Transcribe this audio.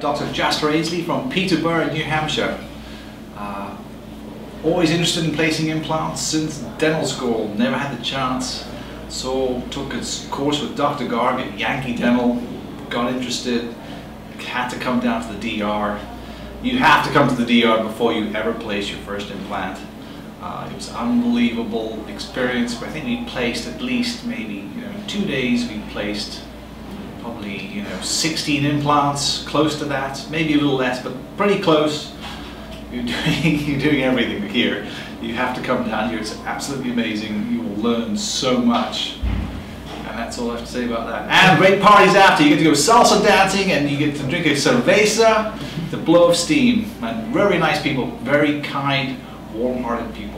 Dr. Jasper Ainsley from Peterborough, New Hampshire. Always interested in placing implants since dental school, never had the chance. So took a course with Dr. Garg at Yankee Dental, got interested, had to come down to the DR. You have to come to the DR before you ever place your first implant. It was an unbelievable experience, but I think we placed at least maybe, in 2 days we placed probably 16 implants, close to that, maybe a little less, but pretty close. You're doing everything here. You have to come down here. It's absolutely amazing. You will learn so much, and that's all I have to say about that. And great parties after. You get to go salsa dancing, and you get to drink a cerveza, to blow off steam. And very nice people, very kind, warm-hearted people.